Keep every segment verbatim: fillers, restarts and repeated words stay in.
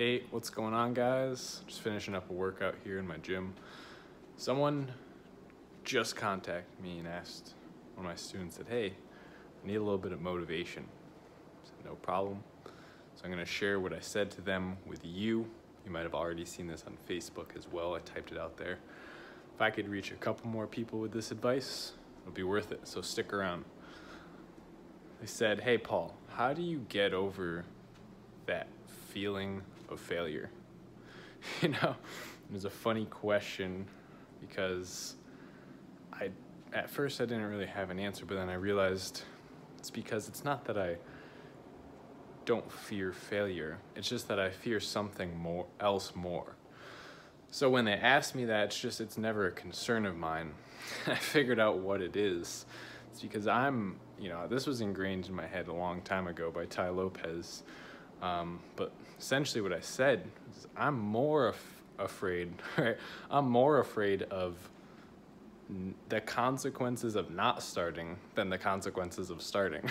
eight. What's going on, guys? Just finishing up a workout here in my gym. Someone just contacted me and asked, one of my students said, hey, I need a little bit of motivation. I said, no problem. So I'm gonna share what I said to them with you. You might have already seen this on Facebook as well. I typed it out there. If I could reach a couple more people with this advice, it'll be worth it, so stick around. They said, hey, Paul, how do you get over that feeling of failure? You know, it was a funny question because I, at first I didn't really have an answer, but then I realized it's because it's not that I don't fear failure. It's just that I fear something more else more. So when they asked me that, it's just, it's never a concern of mine. I figured out what it is. It's because I'm, you know, this was ingrained in my head a long time ago by Tai Lopez. Um, but essentially what I said is I'm more af afraid, right? I'm more afraid of n the consequences of not starting than the consequences of starting.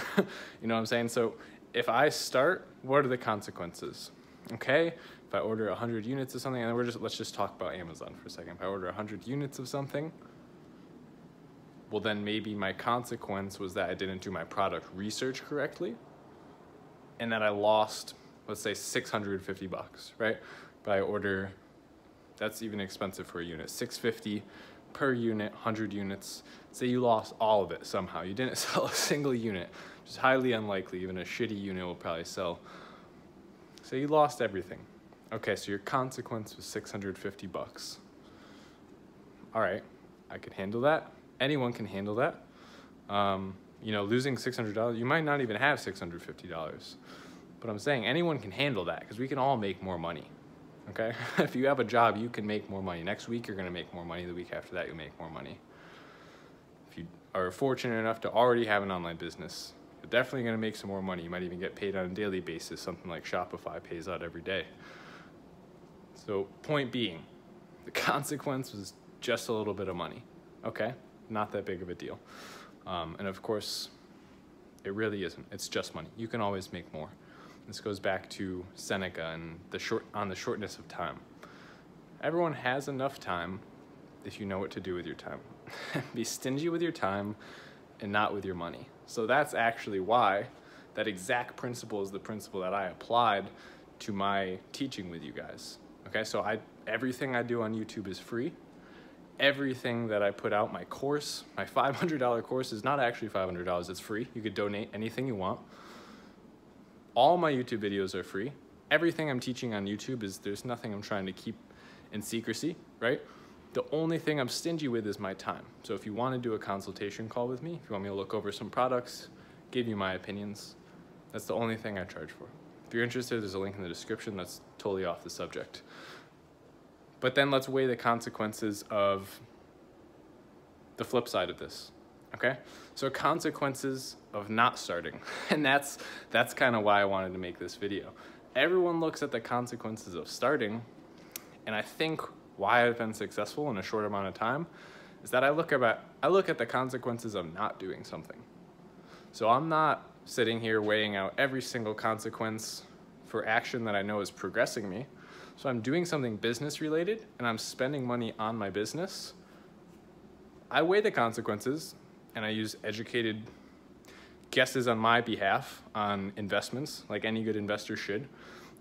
You know what I'm saying? So if I start, what are the consequences? Okay, if I order one hundred units of something, and we're just, let's just talk about Amazon for a second. If I order one hundred units of something, well then maybe my consequence was that I didn't do my product research correctly and that I lost, let's say six hundred fifty bucks, right? But I order, that's even expensive for a unit, six fifty per unit, one hundred units. Say you lost all of it somehow. You didn't sell a single unit, which is highly unlikely. Even a shitty unit will probably sell. So you lost everything. Okay, so your consequence was six hundred fifty bucks. All right, I could handle that. Anyone can handle that. Um, you know, losing six hundred dollars, you might not even have six hundred fifty dollars. But I'm saying anyone can handle that because we can all make more money, okay? If you have a job, you can make more money. Next week, you're gonna make more money. The week after that, you'll make more money. If you are fortunate enough to already have an online business, you're definitely gonna make some more money. You might even get paid on a daily basis, something like Shopify pays out every day. So point being, the consequence was just a little bit of money, okay? Not that big of a deal. Um, and of course, it really isn't. It's just money. You can always make more. This goes back to Seneca and the short on the shortness of time. Everyone has enough time if you know what to do with your time. Be stingy with your time and not with your money. So that's actually why that exact principle is the principle that I applied to my teaching with you guys. Okay, so I everything I do on YouTube is free. Everything that I put out, my course, my five hundred dollar course is not actually five hundred dollars, it's free. You could donate anything you want. All my YouTube videos are free. Everything I'm teaching on YouTube is, there's nothing I'm trying to keep in secrecy, right? The only thing I'm stingy with is my time. So if you want to do a consultation call with me, if you want me to look over some products, give you my opinions, that's the only thing I charge for. If you're interested, there's a link in the description. That's totally off the subject. But then let's weigh the consequences of the flip side of this, okay? So consequences of not starting. And that's, that's kind of why I wanted to make this video. Everyone looks at the consequences of starting, and I think why I've been successful in a short amount of time is that I look about, I look at the consequences of not doing something. So I'm not sitting here weighing out every single consequence for action that I know is progressing me. So I'm doing something business related and I'm spending money on my business. I weigh the consequences and I use educated guesses on my behalf on investments, like any good investor should. You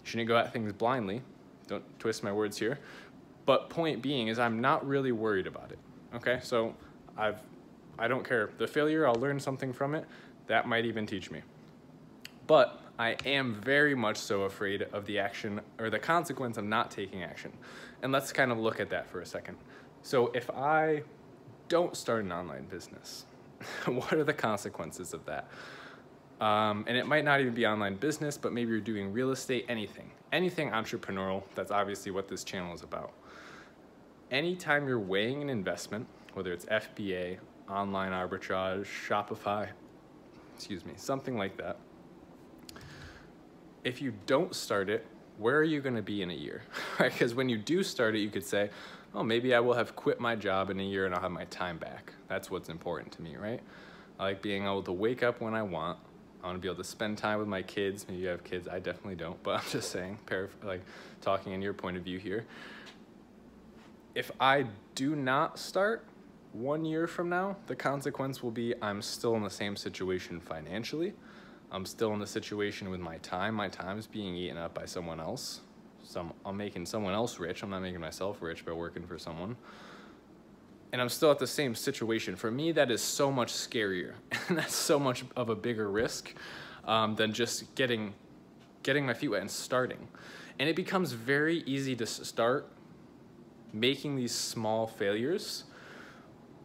shouldn't go at things blindly. Don't twist my words here. But point being is I'm not really worried about it, okay? So I've, I don't care. The failure, I'll learn something from it. That might even teach me. But I am very much so afraid of the action or the consequence of not taking action. And let's kind of look at that for a second. So if I don't start an online business, what are the consequences of that? Um, and it might not even be online business, but maybe you're doing real estate, anything, anything entrepreneurial. That's obviously what this channel is about. Anytime you're weighing an investment, whether it's F B A, online arbitrage, Shopify, excuse me, something like that. If you don't start it, where are you gonna be in a year? Right? Because when you do start it, you could say, oh, maybe I will have quit my job in a year and I'll have my time back. That's what's important to me, right? I like being able to wake up when I want, I want to be able to spend time with my kids. Maybe you have kids. I definitely don't, but I'm just saying, like talking in your point of view here. If I do not start one year from now, the consequence will be I'm still in the same situation financially. I'm still in the situation with my time. My time's being eaten up by someone else. Some, I'm making someone else rich. I'm not making myself rich by working for someone. And I'm still at the same situation. For me, that is so much scarier. And that's so much of a bigger risk um, than just getting, getting my feet wet and starting. And it becomes very easy to start making these small failures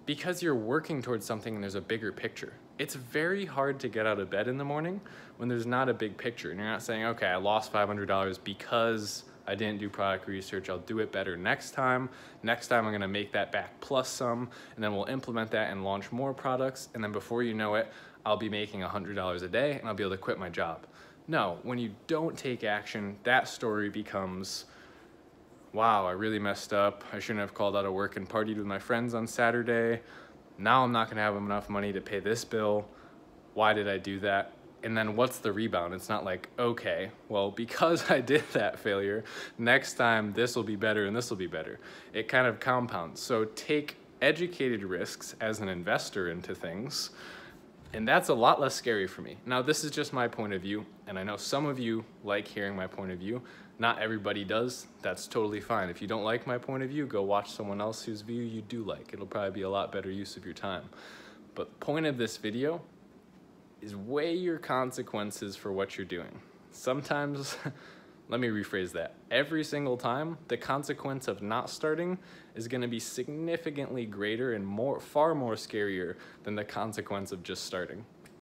because you're working towards something and there's a bigger picture. It's very hard to get out of bed in the morning when there's not a big picture and you're not saying, okay, I lost five hundred dollars because I didn't do product research. I'll do it better next time. Next time I'm gonna make that back plus some, and then we'll implement that and launch more products. And then before you know it, I'll be making one hundred dollars a day and I'll be able to quit my job. No, when you don't take action, that story becomes, wow, I really messed up. I shouldn't have called out of work and partied with my friends on Saturday. Now I'm not gonna have enough money to pay this bill. Why did I do that? And then what's the rebound? It's not like, okay, well, because I did that failure, next time this will be better and this will be better. It kind of compounds. So take educated risks as an investor into things, and that's a lot less scary for me. Now, this is just my point of view, and I know some of you like hearing my point of view. Not everybody does. That's totally fine. If you don't like my point of view, go watch someone else whose view you do like. It'll probably be a lot better use of your time. But the point of this video is weigh your consequences for what you're doing. Sometimes, let me rephrase that. Every single time, the consequence of not starting is going to be significantly greater and more, far more scarier than the consequence of just starting.